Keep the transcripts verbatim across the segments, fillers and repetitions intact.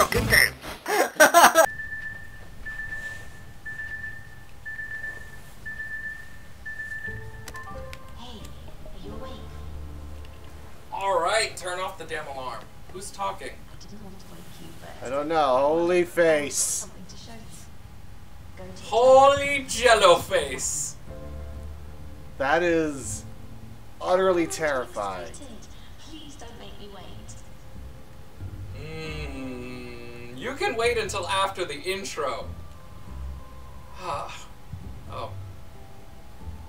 JOKEN Games! Alright, turn off the damn alarm. Who's talking? I didn't want to wake you, but... I don't know. Holy face. Holy jello face. That is utterly terrifying. Please don't make me wait. Mm, you can wait until after the intro. Ah. Oh.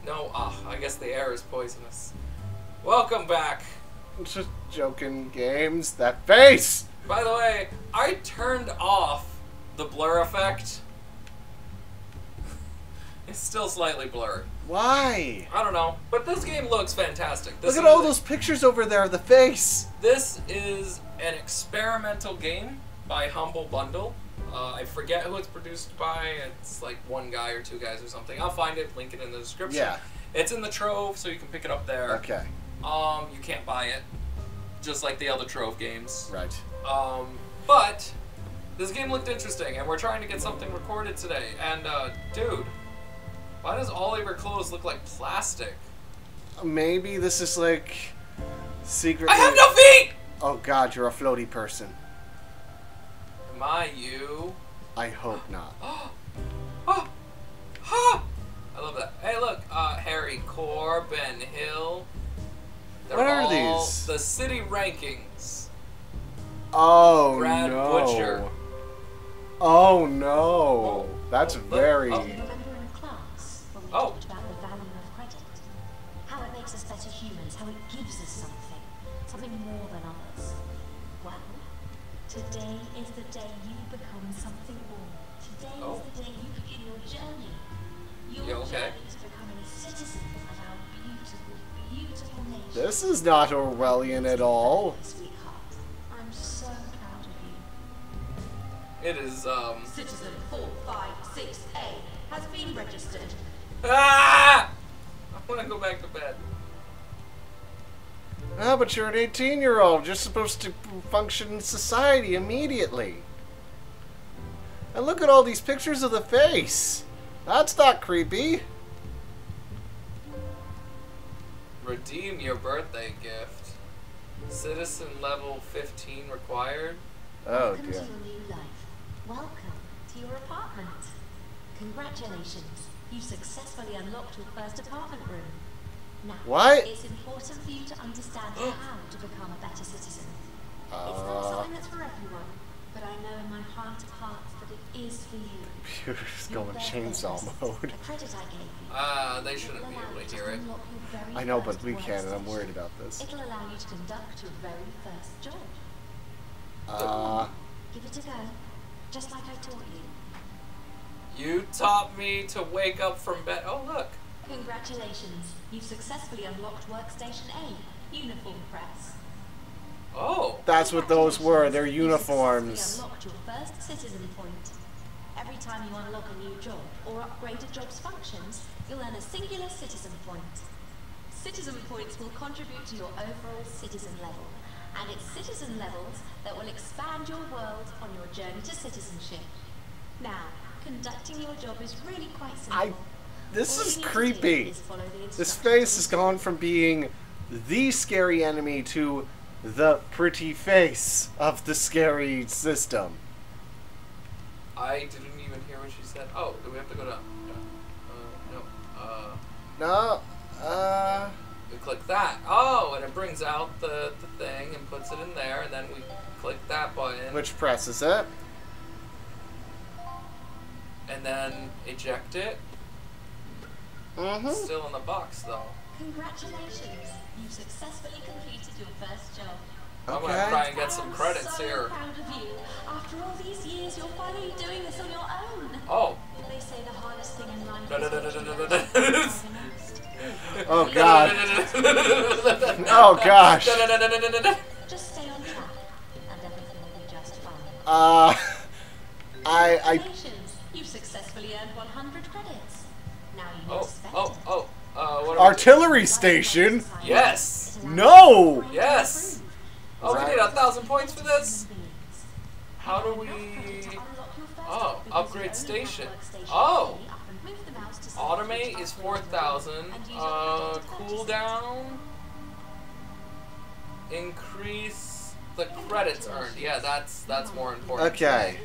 No, ah, I guess the air is poisonous. Welcome back. It's just JOKEN Games. That face! By the way, I turned off the blur effect. It's still slightly blurry. Why? I don't know, but this game looks fantastic. This Look at all like, those pictures over there of the face! This is an experimental game by Humble Bundle. Uh, I forget who it's produced by. It's like one guy or two guys or something. I'll find it, link it in the description. Yeah. It's in the Trove, so you can pick it up there. Okay. Um, you can't buy it, just like the other Trove games. Right. Um, but this game looked interesting, and we're trying to get something recorded today. And, uh, dude, why does all of your clothes look like plastic? Maybe this is, like, secret... I have no feet! Oh, God, you're a floaty person. Am I you? I hope not. Oh! Oh! I love that. Hey, look, uh, Harry Core, Ben Hill... They're what are all these? The city rankings. Oh Brad no! Butcher. Oh no! Oh, that's oh, very. Oh. You remember in class when we oh. talked about the value of credit, how it makes us better humans, how it gives us something, something more than others. Well, today is the day you become something more. Today oh. is the day you begin your journey. Your yeah, okay. journey is becoming a citizen of our beautiful. This is not Orwellian at all. I'm so proud of you. It is, um... Citizen four five six A has been registered. Ah! I want to go back to bed. Ah, but you're an eighteen-year-old. You're supposed to function in society immediately. And look at all these pictures of the face. That's not creepy. Redeem your birthday gift. Citizen level fifteen required. Oh, dear. Welcome to your new life. Welcome to your apartment. Congratulations. You successfully unlocked your first apartment room. Now, what? It's important for you to understand how to become a better citizen. Uh, it's not something that's for everyone, but I know in my heart of hearts that it is for you. Computer's going chainsaw mode. Ah, uh, they shouldn't be able to hear it. I know, but we can, and I'm worried about this. It'll allow you to conduct your very first job. Ah. Uh, Give it a go, just like I taught you. You taught me to wake up from bed. Oh, look. Congratulations. You've successfully unlocked Workstation A, Uniform Press. Oh. That's what those were. They're uniforms. You unlocked your first citizen point. Every time you unlock a new job or upgrade a job's functions, you'll earn a singular citizen point. Citizen points will contribute to your overall citizen level, and it's citizen levels that will expand your world on your journey to citizenship. Now, conducting your job is really quite simple. I, this is creepy. This face has gone from being the scary enemy to the pretty face of the scary system. I didn't even hear what she said. Oh, do we have to go down? No. Uh, no. Uh, no. Uh. We click that. Oh, and it brings out the, the thing and puts it in there, and then we click that button. Which presses it. And then eject it. Mm-hmm. It's still in the box, though. Congratulations. You successfully completed your first job. Okay. I'm gonna try and get some credits so here. Proud of you. After all these years, you're finally doing this on your own. Oh. They say the hardest thing in life is oh god. Oh gosh. Just stay on track, and everything will be just fine. Uh, I I. Congratulations. You've successfully earned one hundred credits. Now you need to spend it. Oh oh oh. Uh, what artillery station. Yes. No. Yes. Oh, right. We need a thousand points for this? How do we... Oh, upgrade station. Oh! Automate is four thousand. Uh, cooldown. Increase the credits earned. Yeah, that's that's more important. Okay.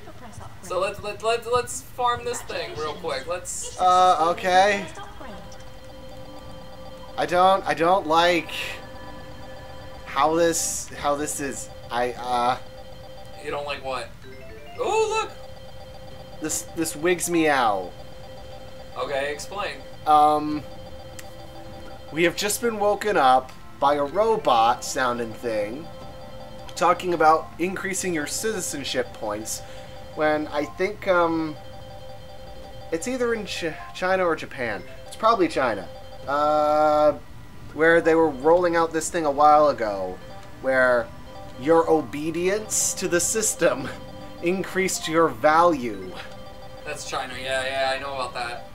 So let's let let let's farm this thing real quick. Let's. Uh, okay. I don't I don't like how this how this is. I uh. You don't like what? Oh look. This this wigs me out. Okay, explain. Um. We have just been woken up by a robot sounding thing talking about increasing your citizenship points when I think um it's either in Ch China or Japan. It's probably China. Uh where they were rolling out this thing a while ago where your obedience to the system increased your value. That's China. Yeah, yeah, I know about that.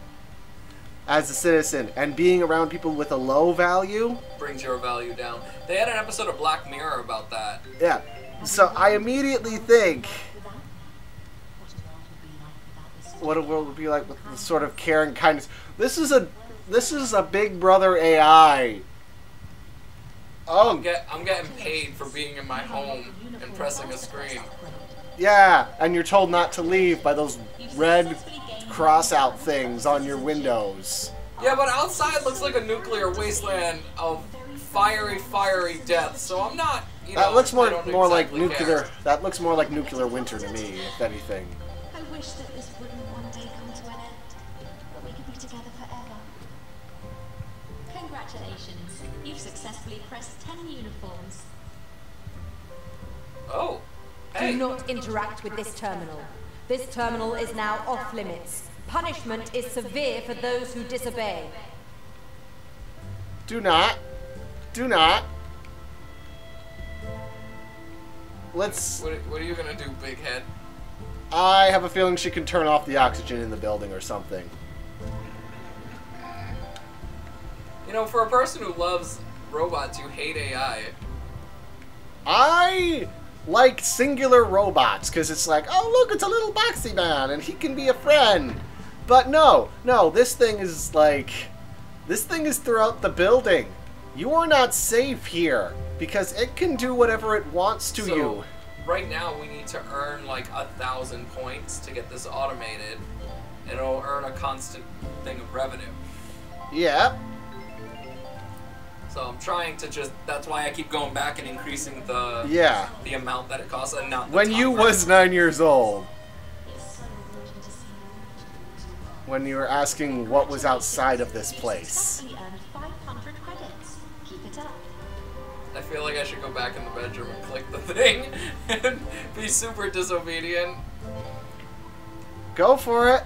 As a citizen, and being around people with a low value brings your value down. They had an episode of Black Mirror about that. Yeah. So I immediately think what a world would be like with the sort of care and kindness. This is a this is a Big Brother A I. Oh, I'm, get, I'm getting paid for being in my home and pressing a screen. Yeah, and you're told not to leave by those red cross out things on your windows. Yeah, but outside looks like a nuclear wasteland of fiery, fiery death. So I'm not, you know, that looks more more exactly like nuclear care. That looks more like nuclear winter to me, if anything. I wish that this wouldn't one day come to an end, but we could be together forever. Congratulations. You've successfully pressed ten uniforms. Oh. Hey. Do not interact with this terminal. This terminal is now off limits. Punishment is severe for those who disobey. Do not. Do not. Let's... What, what are you gonna do, Big Head? I have a feeling she can turn off the oxygen in the building or something. You know, for a person who loves robots, you hate A I. I... like singular robots, because it's like, oh look, it's a little boxy man and he can be a friend. But no, no, this thing is like, this thing is throughout the building. You are not safe here because it can do whatever it wants to so, you. Right now we need to earn like a thousand points to get this automated and it'll earn a constant thing of revenue. Yeah. So I'm trying to just, that's why I keep going back and increasing the yeah. the amount that it costs and not the When you price. was nine years old, when you were asking what was outside of this place. I feel like I should go back in the bedroom and click the thing and be super disobedient. Go for it.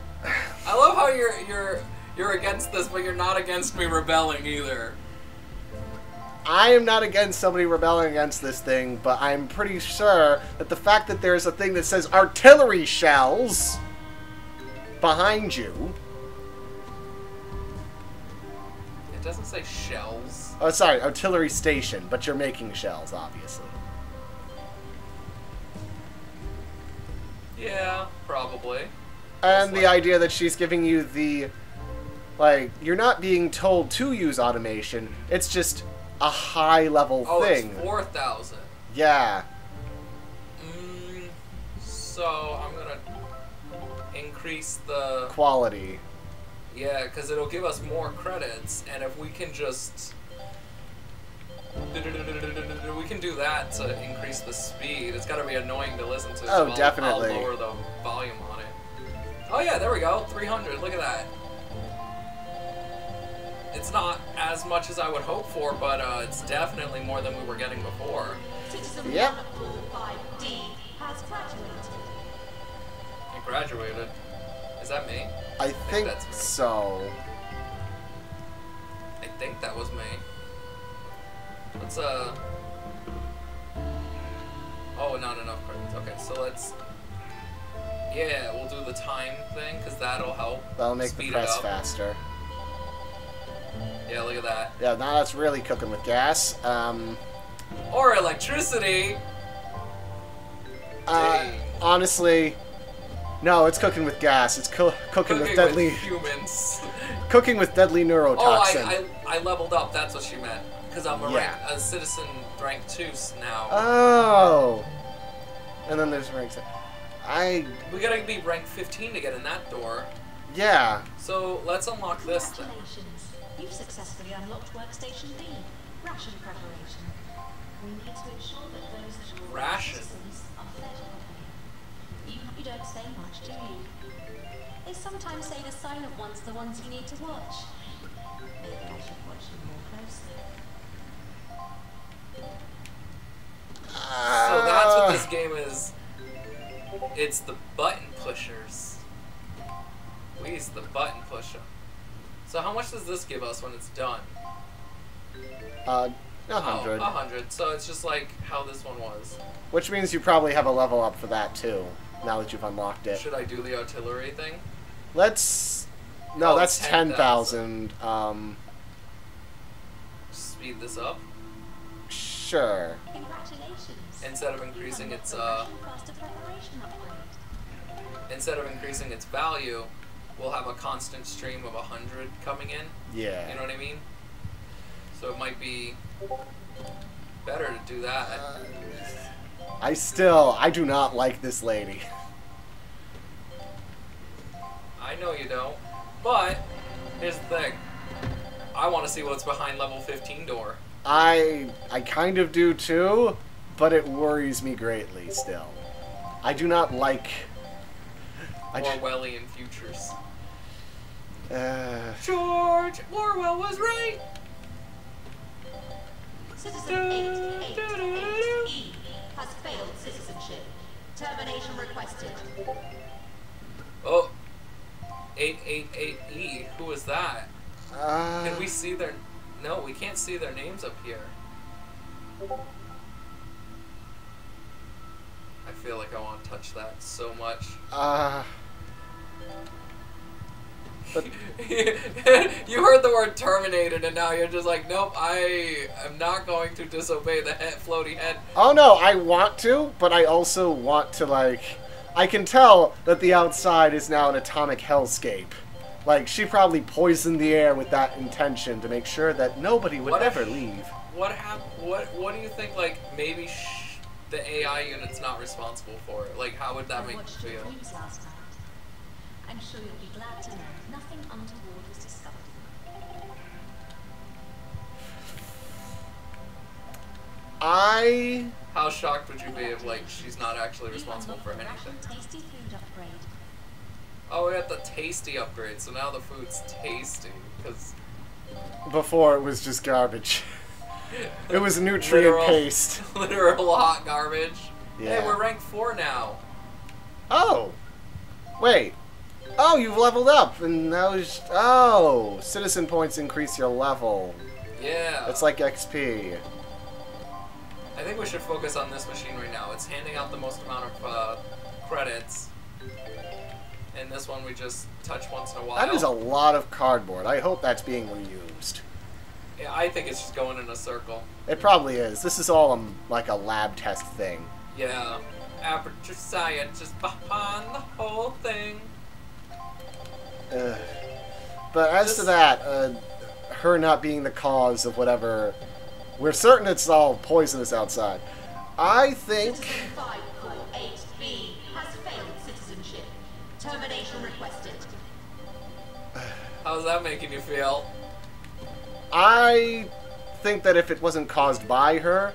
I love how you're, you're, you're against this, but you're not against me rebelling either. I am not against somebody rebelling against this thing, but I'm pretty sure that the fact that there's a thing that says artillery shells behind you. It doesn't say shells. Oh, sorry, artillery station, but you're making shells, obviously. Yeah, probably. And the idea that she's giving you the, like, you're not being told to use automation, it's just... a high level oh, thing. Oh, it's four thousand. Yeah. Mm, so I'm going to increase the... quality. Yeah, because it'll give us more credits, and if we can just... we can do that to increase the speed. It's got to be annoying to listen to. Oh, so definitely. I'll lower the volume on it. Oh yeah, there we go. three hundred, look at that. It's not as much as I would hope for, but uh, it's definitely more than we were getting before. Yep. I graduated. Is that me? I, I think, think that's me. so. I think that was me. Let's, uh... oh, not enough credits. Okay, so let's... yeah, we'll do the time thing, because that'll help. That'll make the press faster. Yeah, look at that. Yeah, now that's really cooking with gas. Um, or electricity. Uh, Dang. honestly, no, it's cooking with gas. It's co cooking, cooking with deadly... With humans. Cooking with deadly neurotoxin. Oh, I, I, I leveled up. That's what she meant. Because I'm a, yeah. rank, a citizen rank two now. Oh. And then there's rank seven. I... We gotta be rank fifteen to get in that door. Yeah. So let's unlock this then. You've successfully unlocked workstation B. Ration preparation. We need to ensure that those that are ration are fed properly. You, you don't say much, do you? They sometimes say the silent ones are the ones you need to watch. Maybe I should watch them more closely. So that's what this game is. It's the button pushers. We's the button pusher. So how much does this give us when it's done? Uh, a hundred. Oh, a hundred. So it's just like how this one was. Which means you probably have a level up for that too, now that you've unlocked it. Should I do the artillery thing? Let's... No, oh, that's ten thousand. Um... Speed this up? Sure. Congratulations. Instead of increasing its, uh... Instead of increasing its value, we'll have a constant stream of a hundred coming in. Yeah. You know what I mean? So it might be better to do that. Uh, I still, I do not like this lady. I know you don't. But, here's the thing. I want to see what's behind level fifteen door. I, I kind of do too, but it worries me greatly still. I do not like... Orwellian futures. Uh, George Orwell was right! Citizen eight eight eight E has failed citizenship. Termination requested. Oh. eight eight eight E. Who is that? Uh, Can we see their... No, we can't see their names up here. I feel like I want to touch that so much. Uh... But you heard the word terminated, and now you're just like, nope, I am not going to disobey the head, floaty head. Oh, no, I want to, but I also want to, like... I can tell that the outside is now an atomic hellscape. Like, she probably poisoned the air with that intention to make sure that nobody would what ever if, leave. What, hap what, what do you think, like, maybe sh the A I unit's not responsible for it? Like, how would that I make you feel? I'm sure you'll be glad to know nothing untoward was discovered. I... How shocked would you be if, like, she's not actually responsible for anything? Tasty food upgrade. Oh, we got the tasty upgrade, so now the food's tasty, because... Before, it was just garbage. It was nutrient literal, paste. Literal hot garbage. Yeah. Hey, we're rank four now. Oh! Wait. Oh, you've leveled up, and now you just, oh, citizen points increase your level. Yeah. It's like X P. I think we should focus on this machine right now. It's handing out the most amount of uh, credits, and this one we just touch once in a while. That is a lot of cardboard. I hope that's being reused. Yeah, I think it's just going in a circle. It probably is. This is all um, like a lab test thing. Yeah. Aperture Science is behind the whole thing. Ugh. But as Just, to that, uh, her not being the cause of whatever, we're certain it's all poisonous outside. I think. Citizen five four eight B has failed citizenship. Termination requested. How's that making you feel? I think that if it wasn't caused by her,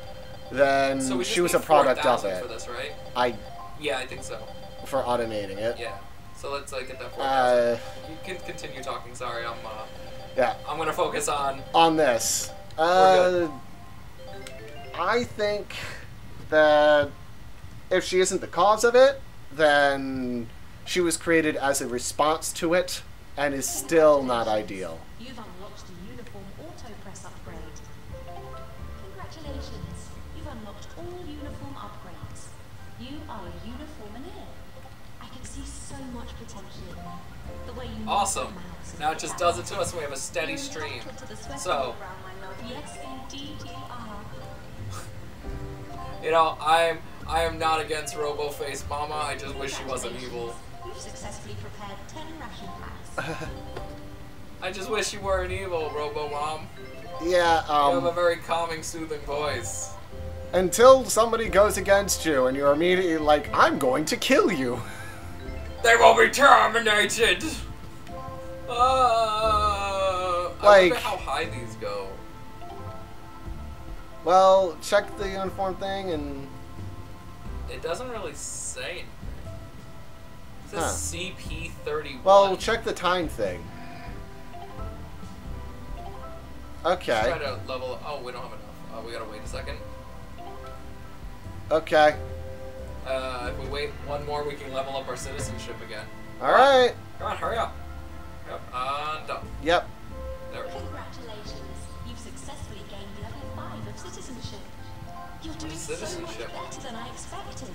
then so she was a product of it. For this, right? I. Yeah, I think so. For automating it. Yeah. So let's uh, get that forecast. Uh, you can continue talking. Sorry, I'm. Uh, yeah. I'm gonna focus on. On this. Uh, I think that if she isn't the cause of it, then she was created as a response to it, and is still not ideal. You've unlocked the uniform auto press upgrade. Congratulations! You've unlocked all uniform upgrades. You are a uniformineer. So much potential. The way you awesome. Now it just does it to us. We have a steady stream. So, yes, indeed you are. You know, I'm I am not against Robo-Face Mama, I just wish she wasn't evil. You've successfully prepared ten ration packs. I just wish you weren't evil, Robo-Mom. Yeah, um... You have a very calming, soothing voice. Until somebody goes against you, and you're immediately like, I'm going to kill you. They will be terminated! Uh, like, I wonder how high these go. Well, check the uniform thing and... It doesn't really say anything. It says huh. C P thirty-one. Well, check the time thing. Okay. Let's try to level up. Oh, we don't have enough. Uh, we gotta wait a second. Okay. Uh, if we wait one more, we can level up our citizenship again. Alright. Come on, hurry up. Yep, and up. Yep. There we go. Congratulations. You've successfully gained level five of citizenship. You're doing citizenship. so much better than I expected.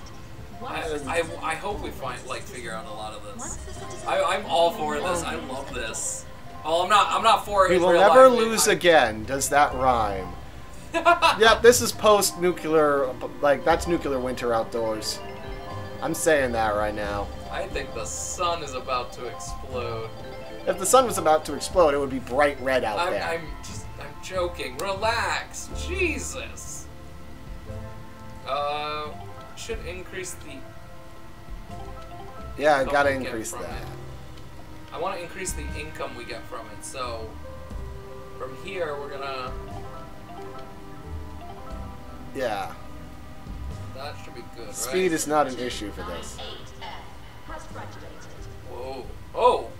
I, I, I hope we find, like, figure out a lot of this. I, I'm all for this. I love this. Oh, I'm not, I'm not for it. We will never lose again. Does that rhyme? Yep, this is post-nuclear, like, that's nuclear winter outdoors. I'm saying that right now. I think the sun is about to explode. If the sun was about to explode, it would be bright red out I'm, there. I'm just, I'm joking. Relax. Jesus. Uh, should increase the... Yeah, I gotta increase that. It. I want to increase the income we get from it, so... From here, we're gonna... Yeah. That should be good, right? Speed is not an issue for this. Whoa. Oh!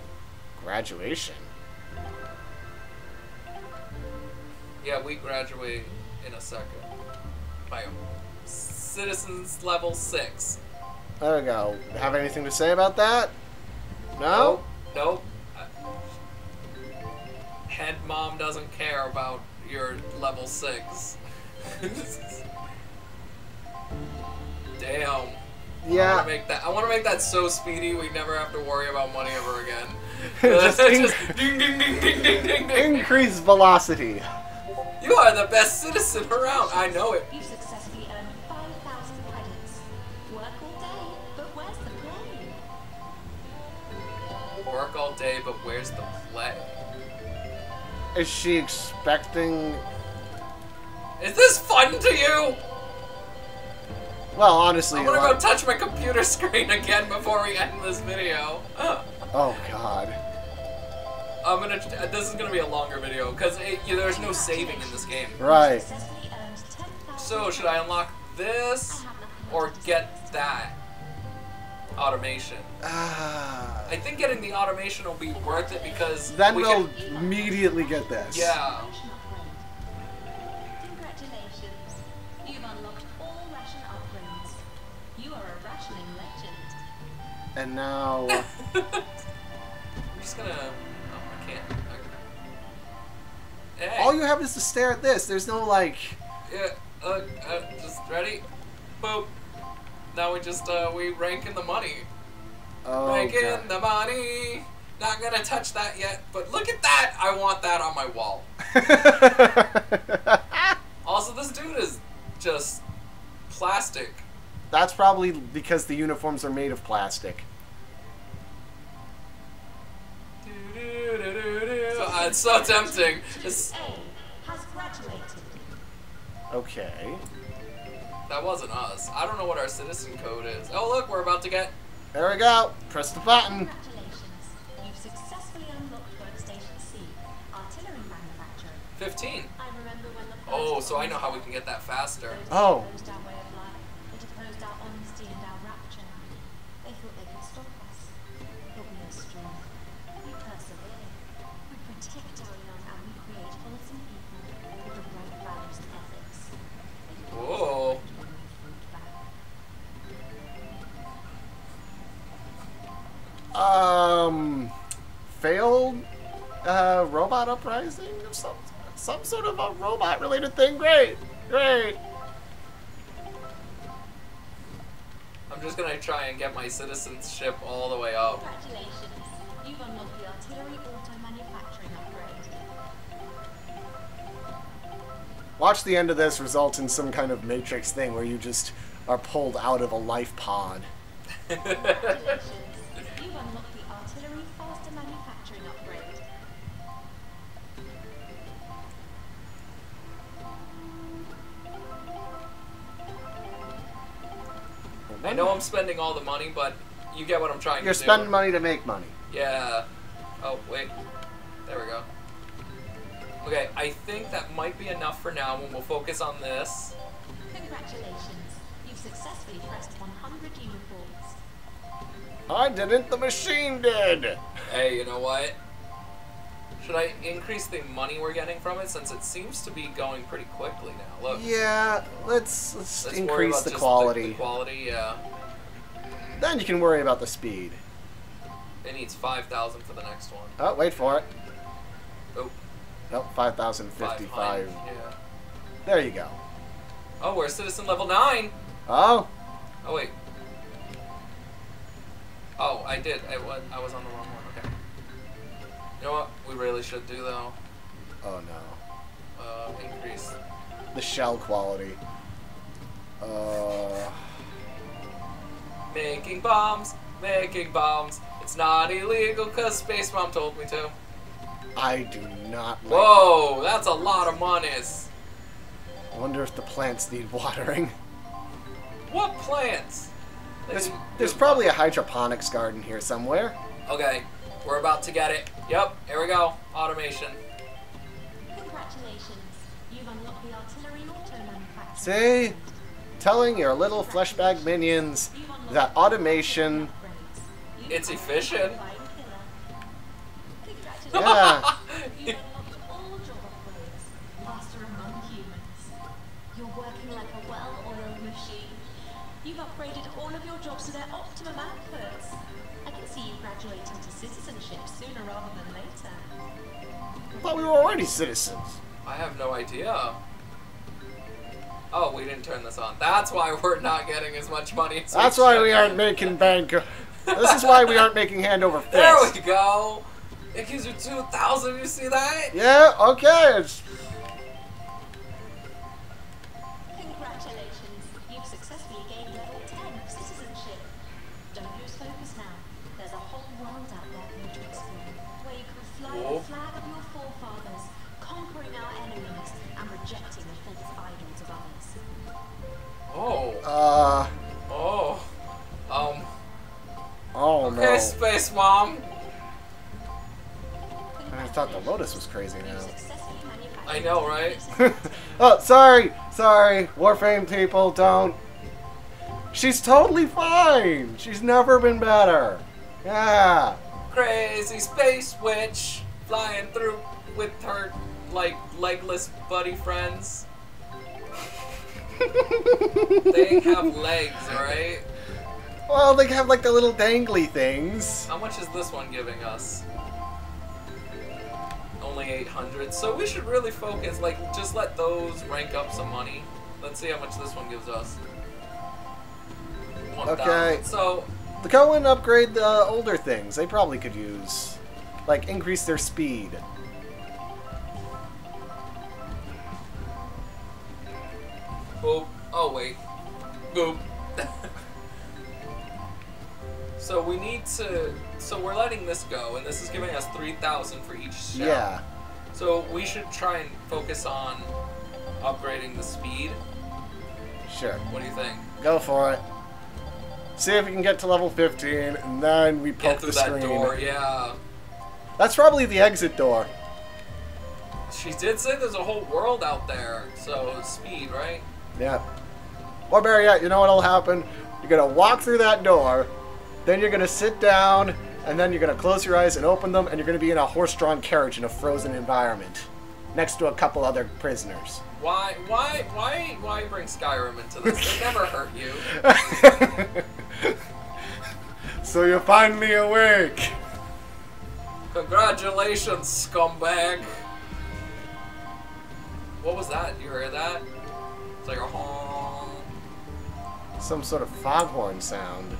Graduation. Yeah, we graduate in a second. By citizens level six. There we go. Have anything to say about that? No? Nope. nope. Head mom doesn't care about your level six. Damn. Yeah. I want to make that. I want to make that so speedy we never have to worry about money ever again. Just, just ding, ding, ding, ding, ding, ding, ding. Increase velocity. You are the best citizen around. I know it. You've successfully earned five thousand credits. Work all day, but where's the play? Work all day, but where's the play? Is she expecting? Is this fun to you? Well, honestly, I'm gonna go touch my computer screen again before we end this video. Oh God. I'm gonna. This is gonna be a longer video because there's no saving in this game. Right. So should I unlock this or get that automation? Ah. I think getting the automation will be worth it because then we we'll can... immediately get this. Yeah. And now... I'm just gonna... Oh, I can't. Okay. Hey. All you have is to stare at this. There's no, like... Yeah, uh, uh, just ready? Boop. Now we just, uh, we rank in the money. Oh, rank God. in the money! Not gonna touch that yet, but look at that! I want that on my wall. Also, this dude is just plastic. That's probably because the uniforms are made of plastic. Uh, it's so tempting. It's... Okay. That wasn't us. I don't know what our citizen code is. Oh, look, we're about to get... There we go. Press the button. Congratulations. You've successfully unlocked Workstation C, artillery manufacturer. fifteen. I remember when the oh, so I know how we can get that faster. Oh. Whoa. Um, failed uh, robot uprising or some, some sort of a robot related thing? Great, great. I'm just gonna try and get my citizenship all the way up. Congratulations, you've unlocked the artillery auto manufacturing upgrade. Watch the end of this result in some kind of Matrix thing where you just are pulled out of a life pod. Congratulations. You unlock the artillery faster manufacturing upgrade. I know I'm spending all the money, but you get what I'm trying You're to do. You're spending money to make money. Yeah. Oh, wait. There we go. Okay, I think that might be enough for now, and we'll focus on this. Congratulations. You've successfully pressed one hundred uniforms. I didn't. The machine did. Hey, you know what? Should I increase the money we're getting from it, since it seems to be going pretty quickly now? Look. Yeah, let's let's, let's increase the quality. The, the quality, yeah. Then you can worry about the speed. It needs five thousand for the next one. Oh, wait for it. Oh. Nope, five thousand fifty-five. Yeah. There you go. Oh, we're citizen level nine. Oh. Oh wait. Oh, I did. I was I was on the wrong one. Okay. You know what we really should do though? Oh no. Uh, increase the shell quality. Uh. Making bombs, making bombs. It's not illegal because Space Mom told me to. I do not. Like Whoa, that's a lot of monies. I wonder if the plants need watering. What plants? They there's there's probably a hydroponics garden here somewhere. Okay, we're about to get it. Yep, here we go. Automation. Congratulations. You've unlocked the artillery auto manufacturing. See? Telling your little fleshbag minions that automation... It's efficient. Yeah. You've unlocked all job upgrades. Master among humans. You're working like a well-oiled machine. You've upgraded all of your jobs to their optimum outputs. I can see you graduating to citizenship sooner rather than later. I thought we were already citizens. I have no idea. Oh, we didn't turn this on. That's why we're not getting as much money as we That's why we aren't making bank. This is why we aren't making hand over fist. There we go. It gives you two thousand. You see that? Yeah, okay. It's... Congratulations. You've successfully gained level ten of citizenship. Don't lose focus now. There's a whole world out there for you to explore, where you can fly oh. the flag of your forefathers, conquering our enemies, and rejecting the false idols of others. Oh. Uh. Oh. Um. Oh, okay, no. Okay, Space Mom. I thought the Lotus was crazy now. I know, right? Oh, sorry. Sorry. Warframe people, don't. She's totally fine. She's never been better. Yeah. Crazy space witch flying through with her, like, legless buddy friends. They have legs, right? Well, they have, like, the little dangly things. How much is this one giving us? Only eight hundred, so we should really focus, like, just let those rank up some money. Let's see how much this one gives us. one, okay. So go and upgrade the older things. They probably could use, like, increase their speed. Boop. Oh, wait. Boop. So we need to, so we're letting this go, and this is giving us three thousand for each shell. Yeah. So we should try and focus on upgrading the speed. Sure. What do you think? Go for it. See if we can get to level fifteen, and then we poke the screen. Get through that door, yeah. That's probably the exit door. She did say there's a whole world out there, so speed, right? Yeah. Or better yet, you know what'll happen? You're gonna walk through that door, then you're going to sit down, and then you're going to close your eyes and open them, and you're going to be in a horse-drawn carriage in a frozen environment, next to a couple other prisoners. Why, why, why, why bring Skyrim into this? They never hurt you. So you're finally awake. Congratulations, scumbag. What was that? You heard that? It's like a honk. Some sort of foghorn sound.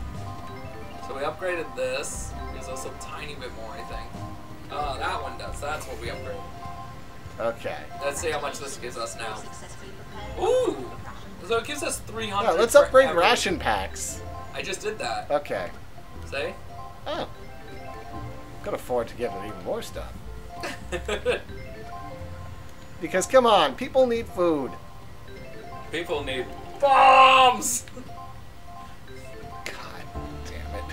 So we upgraded this. Gives us a tiny bit more, I think. Oh, that one does. That's what we upgraded. Okay. Let's see how much this gives us now. Ooh! So it gives us three hundred. Yeah, let's upgrade average. Ration packs. I just did that. Okay. Say? Oh. Could afford to give it even more stuff. Because, come on, people need food. People need bombs! God damn it.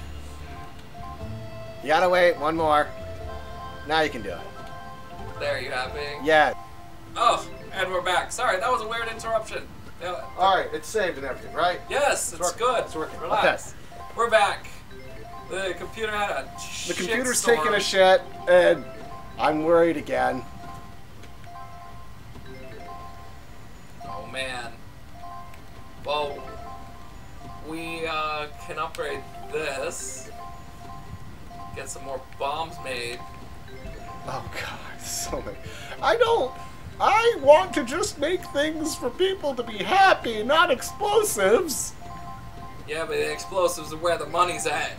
You gotta wait, one more. Now you can do it. There, you happy? Yeah. Oh, and we're back. Sorry, that was a weird interruption. Yeah, alright, it's saved and everything, right? Yes, it's, it's good. It's working. Relax. Okay. We're back. The computer had a shit The computer's storm. taking a shit, and I'm worried again. Oh, man. Well, we uh, can upgrade this. Get some more bombs made. Oh, God, so many. I don't... I want to just make things for people to be happy, not explosives. Yeah, but the explosives are where the money's at.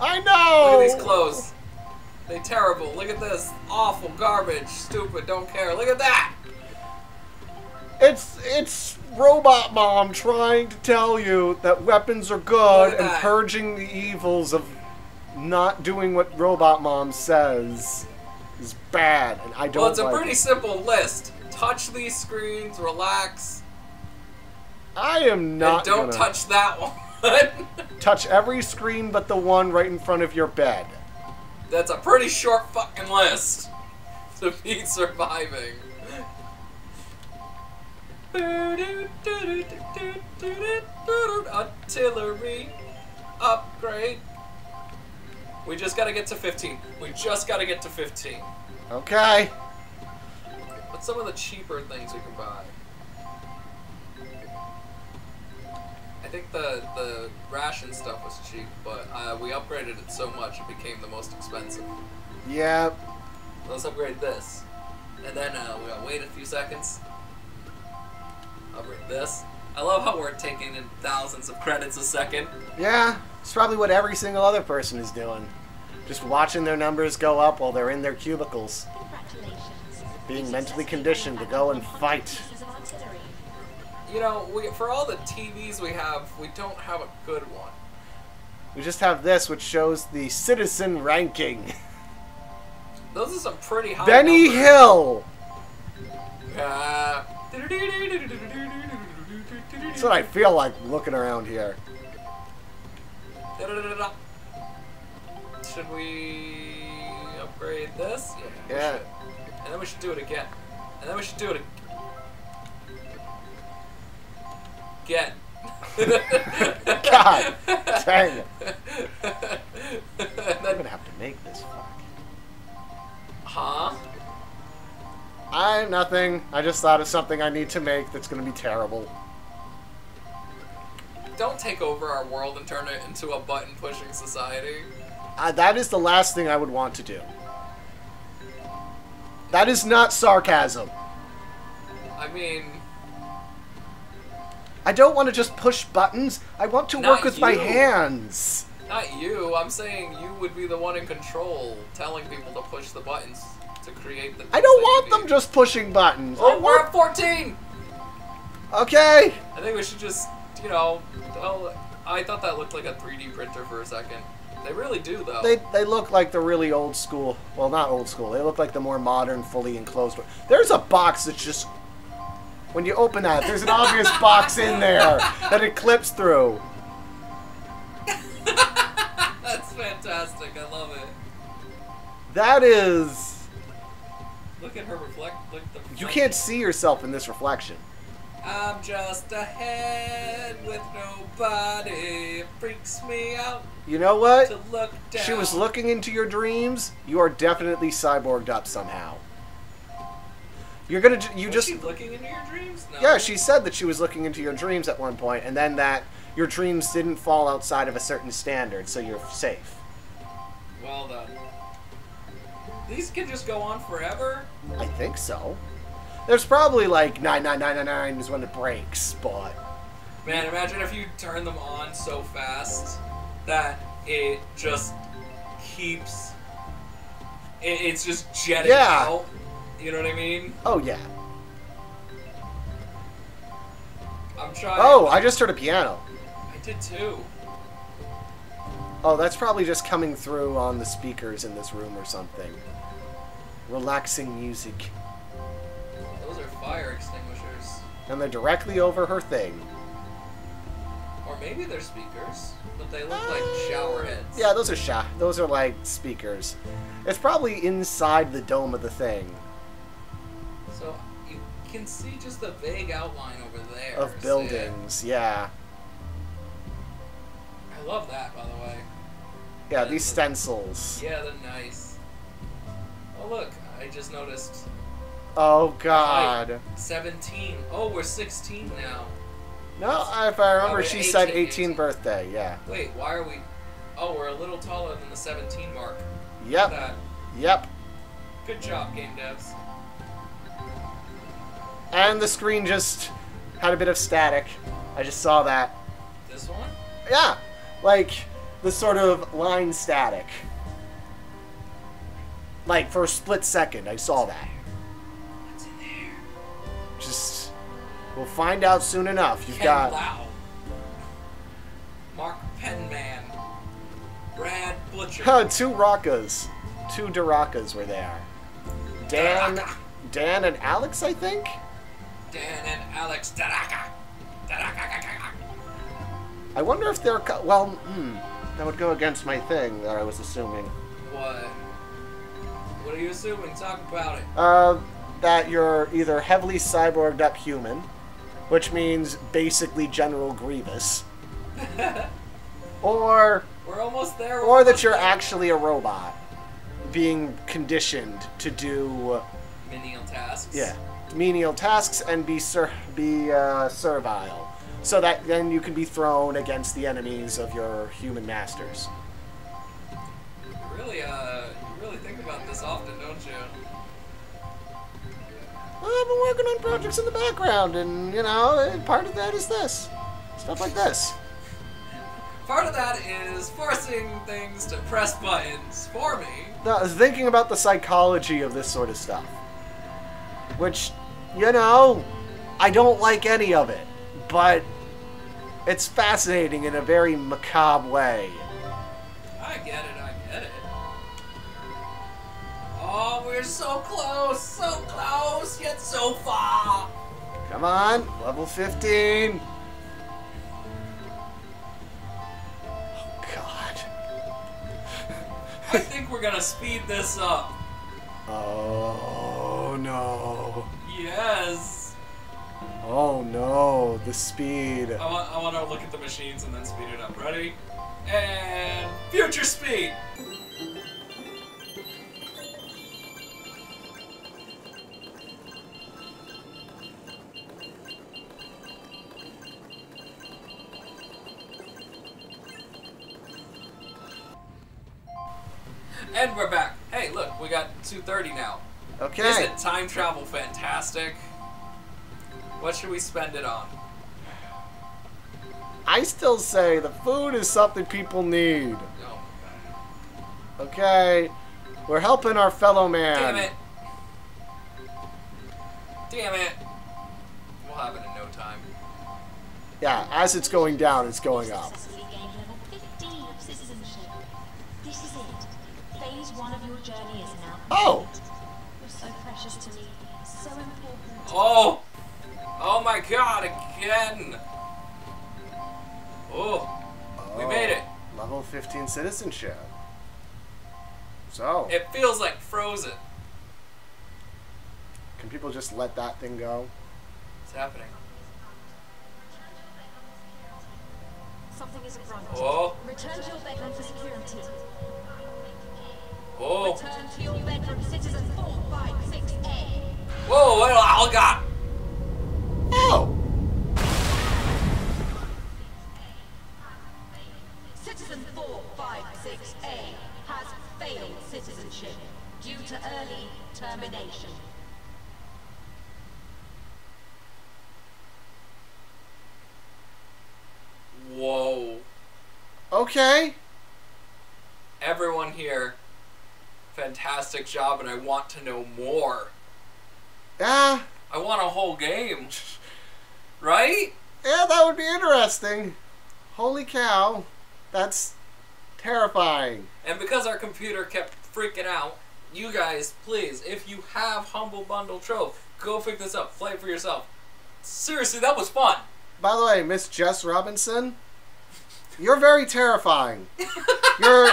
I know! Look at these clothes. They're terrible. Look at this. Awful, garbage, stupid, don't care. Look at that! It's, it's Robot Mom trying to tell you that weapons are good and that. purging the evils of not doing what Robot Mom says. It's bad, and I don't. Well, it's a like pretty it. simple list. Touch these screens, relax. I am not. And don't gonna touch that one. Touch every screen but the one right in front of your bed. That's a pretty short fucking list to be surviving. Artillery upgrade. We just gotta get to fifteen. We just gotta get to fifteen. Okay. What's some of the cheaper things we can buy? I think the the ration stuff was cheap, but uh, we upgraded it so much it became the most expensive. Yeah. Let's upgrade this, and then uh, we gotta wait a few seconds. Upgrade this. I love how we're taking in thousands of credits a second. Yeah, it's probably what every single other person is doing. Just watching their numbers go up while they're in their cubicles. Being mentally conditioned to go and fight. You know, we, for all the T Vs we have, we don't have a good one. We just have this, which shows the citizen ranking. Those are some pretty high Benny numbers. Hill! Uh, That's what I feel like looking around here. Da, da, da, da. Should we upgrade this? Yeah. yeah. And then we should do it again. And then we should do it again. God dang it. I'm going to have to make this fuck. Huh? I'm nothing. I just thought of something I need to make that's going to be terrible. Don't take over our world and turn it into a button-pushing society. Uh, that is the last thing I would want to do. That is not sarcasm. I mean... I don't want to just push buttons. I want to work with you. my hands. Not you. I'm saying you would be the one in control, telling people to push the buttons to create the... I don't want them just pushing buttons. Oh, I we're want... at fourteen! Okay. I think we should just... You know, I thought that looked like a three D printer for a second. They really do, though. They they look like the really old school. Well, not old school. They look like the more modern, fully enclosed one. There's a box that's just... When you open that, there's an obvious box in there that it clips through. That's fantastic. I love it. That is... Look at her reflect... Look at the reflection. You can't see yourself in this reflection. I'm just a head with no body. It freaks me out. You know what? To look down. She was looking into your dreams. You are definitely cyborged up somehow. You're gonna. You was just. She looking into your dreams? No. Yeah, she said that she was looking into your dreams at one point, and then that your dreams didn't fall outside of a certain standard, so you're safe. Well done. These can just go on forever. I think so. There's probably like nine nine nine nine nine is when it breaks, but... Man, imagine if you turn them on so fast that it just keeps... It, it's just jetting yeah. out. You know what I mean? Oh, yeah. I'm trying. Oh, I just heard a piano. I did too. Oh, that's probably just coming through on the speakers in this room or something. Relaxing music. Those are fire extinguishers. And they're directly over her thing. Or maybe they're speakers, but they look uh, like shower heads. Yeah, those are sha those are like speakers. It's probably inside the dome of the thing. So you can see just the vague outline over there of buildings. Yeah. I love that, by the way. Yeah, and these the, stencils. Yeah, they're nice. Oh look, I just noticed. Oh God. Like seventeen. Oh, we're sixteen now. No, if I remember, oh, she eighteen, said eighteen, eighteen birthday, yeah. Wait, why are we... Oh, we're a little taller than the seventeen mark. Yep. That. Yep. Good job, game devs. And the screen just had a bit of static. I just saw that. This one? Yeah. Like, the sort of line static. Like, for a split second, I saw that. What's in there? Just... We'll find out soon enough. You've Ken got Lau. Mark Penman, Brad Butcher. Huh, two Rockas, two Durakas were there. Dan, Daraka. Dan and Alex, I think. Dan and Alex Daraka. Daraka. I wonder if they're well. Hmm, that would go against my thing that I was assuming. What? What are you assuming? Talk about it. Uh, that you're either heavily cyborged up human. Which means basically General Grievous. or We're almost there. We're or that you're there. actually a robot being conditioned to do menial tasks. Yeah, menial tasks and be ser be uh, servile, so that then you can be thrown against the enemies of your human masters. You really, uh, you really think about this often, don't you? I've been working on projects in the background, and, you know, part of that is this. Stuff like this. Part of that is forcing things to press buttons for me. No, I was thinking about the psychology of this sort of stuff. Which, you know, I don't like any of it. But it's fascinating in a very macabre way. I get it, I get it. Oh, we're so close, so close, yet so far. Come on, level fifteen. Oh, God. I think we're gonna speed this up. Oh, no. Yes. Oh, no, the speed. I want, I want to look at the machines and then speed it up. Ready? And future speed. And we're back. Hey, look, we got two thirty now. Okay. Isn't time travel fantastic? What should we spend it on? I still say the food is something people need. Oh, my God. Okay. We're helping our fellow man. Damn it. Damn it. We'll have it in no time. Yeah, as it's going down, it's going up. Phase one of your journey is now complete. Oh! You're so precious to me. So important. Oh! Oh my God, again! Oh, oh. We made it. Level fifteen citizenship. So. It feels like Frozen. Can people just let that thing go? It's happening. Something is wrong. Oh. Return to your bedroom for security. Oh. Return to your bedroom, citizen four five six A. Whoa, what all got? Oh. Citizen four five six A has failed citizenship due to early termination. Whoa. Okay. Everyone here. Fantastic job, and I want to know more. Ah. I want a whole game. Right? Yeah, that would be interesting. Holy cow. That's terrifying. And because our computer kept freaking out, you guys, please, if you have Humble Bundle Trove, go pick this up. Play it for yourself. Seriously, that was fun. By the way, Miss Jess Robinson, you're very terrifying. You're,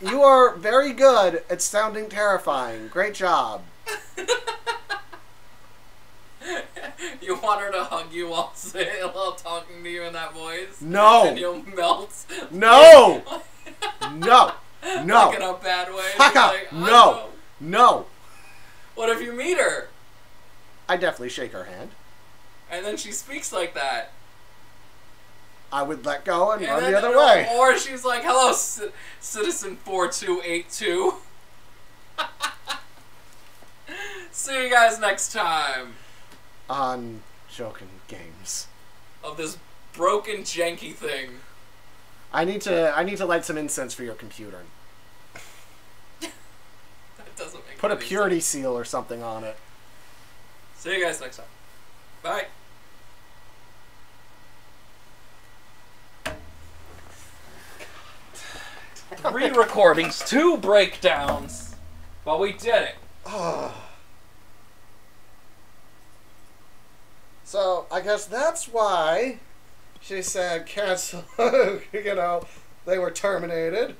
you are very good at sounding terrifying. Great job. You want her to hug you while, say, while talking to you in that voice? No. And you'll melt? No. No. No. Like in a bad way? Fuck up. Like, no. No. What if you meet her? I definitely shake her hand. And then she speaks like that. I would let go and, and run then, the other or, way. Or she's like, hello, C Citizen four two eight two. See you guys next time. On JOKEN Games. Of this broken, janky thing. I need to I need to light some incense for your computer. That doesn't make sense. Put a purity seal or something on it. See you guys next time. Bye. Three recordings, two breakdowns, but we did it. Oh. So I guess that's why she said cancel. You know, they were terminated.